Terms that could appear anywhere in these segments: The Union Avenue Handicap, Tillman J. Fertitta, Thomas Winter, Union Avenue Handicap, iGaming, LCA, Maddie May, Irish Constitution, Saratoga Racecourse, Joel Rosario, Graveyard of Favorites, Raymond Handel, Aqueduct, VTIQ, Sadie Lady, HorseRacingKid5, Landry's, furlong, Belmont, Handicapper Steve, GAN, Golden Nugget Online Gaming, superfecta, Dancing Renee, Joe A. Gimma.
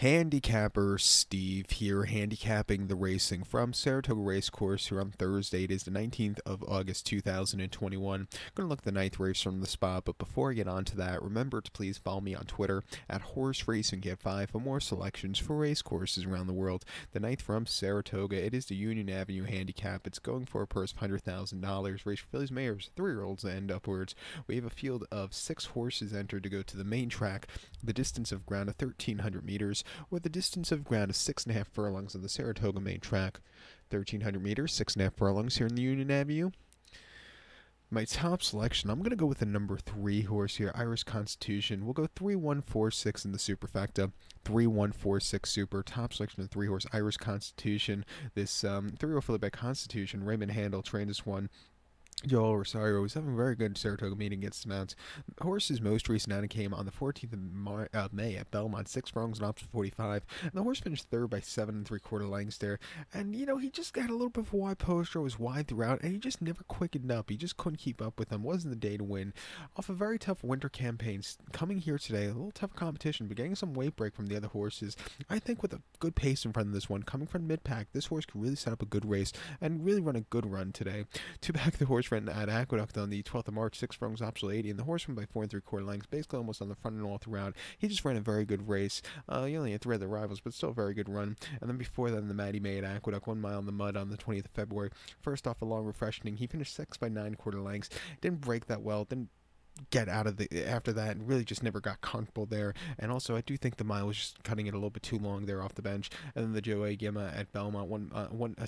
Handicapper Steve here, handicapping the racing from Saratoga Racecourse here on Thursday. It is the 19th of August, 2021. I'm going to look at the ninth race from the spot, but before I get on to that, remember to please follow me on Twitter at HorseRacingKid5 for more selections for race courses around the world. The ninth from Saratoga, it is the Union Avenue Handicap. It's going for a purse of $100,000. Race for fillies, mares, 3-year-olds, and upwards. We have a field of 6 horses entered to go to the main track, the distance of ground of 1,300 meters. With a distance of ground of 6.5 furlongs on the Saratoga main track. 1,300 meters, 6.5 furlongs here in the Union Avenue. My top selection, I'm going to go with the number 3 horse here, Irish Constitution. We'll go 3-1-4-6 in the superfecta. 3-1-4-6 super. Top selection of 3 horse, Irish Constitution. This 3-year-old filly by Constitution, Raymond Handel trained this one. Joel Rosario was having a very good Saratoga meeting against the mounts. Horse's most recent outing came on the 14th of May at Belmont, 6 furlongs and option 45. And the horse finished third by 7 3/4 lengths there. And, you know, he just got a little bit of a wide posture, was wide throughout, and he just never quickened up. He just couldn't keep up with them. Wasn't the day to win. Off a very tough winter campaign, coming here today, a little tougher competition, but getting some weight break from the other horses. I think with a good pace in front of this one, coming from mid-pack, this horse could really set up a good race and really run a good run today. Two back the horse ran at Aqueduct on the 12th of March, 6 furlongs, optional 80, and the horse went by 4 3/4 lengths, basically almost on the front and all throughout. He just ran a very good race. He only had 3 other rivals, but still a very good run. And then before then, the Maddie May at Aqueduct, 1 mile in the mud on the 20th of February. First off, a long refreshing. He finished 6 by 9/4 lengths. Didn't break that well. Didn't get out of the after that, and really just never got comfortable there. And also, I do think the mile was just cutting it a little bit too long there off the bench. And then the Joe A. Gimma at Belmont,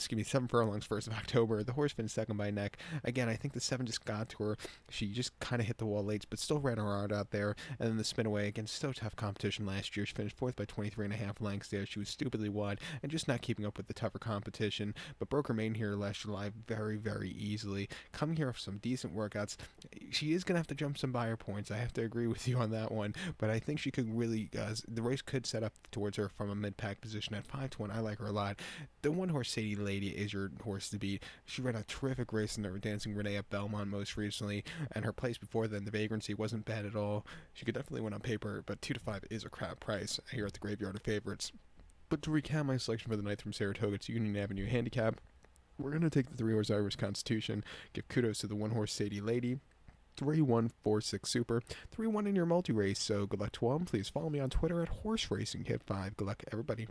7 furlongs, 1st of October. The horse finished 2nd by a neck. Again, I think the 7 just got to her. She just kind of hit the wall late, but still ran her hard out there. And then the spin away against so tough competition last year. She finished 4th by 23.5 lengths there. She was stupidly wide and just not keeping up with the tougher competition. But broke her maiden here last July very, very easily. Coming here for some decent workouts. She is gonna have to jump some buyer points. I have to agree with you on that one, but I think she could really, the race could set up towards her from a mid-pack position at 5-1. I like her a lot. The one horse, Sadie Lady, is your horse to beat. She ran a terrific race in the Dancing Renee at Belmont most recently, and her place before then, the Vagrancy, wasn't bad at all. She could definitely win on paper, but 2-5 is a crap price here at the Graveyard of Favorites. But to recap my selection for the night from Saratoga, it's Union Avenue Handicap. We're going to take the 3-horse Irish Constitution, give kudos to the 1-horse Sadie Lady, 3-1-4-6 super, 3-1 in your multi-race, so good luck to all. Please follow me on Twitter at HorseRacingKid5. Good luck, everybody.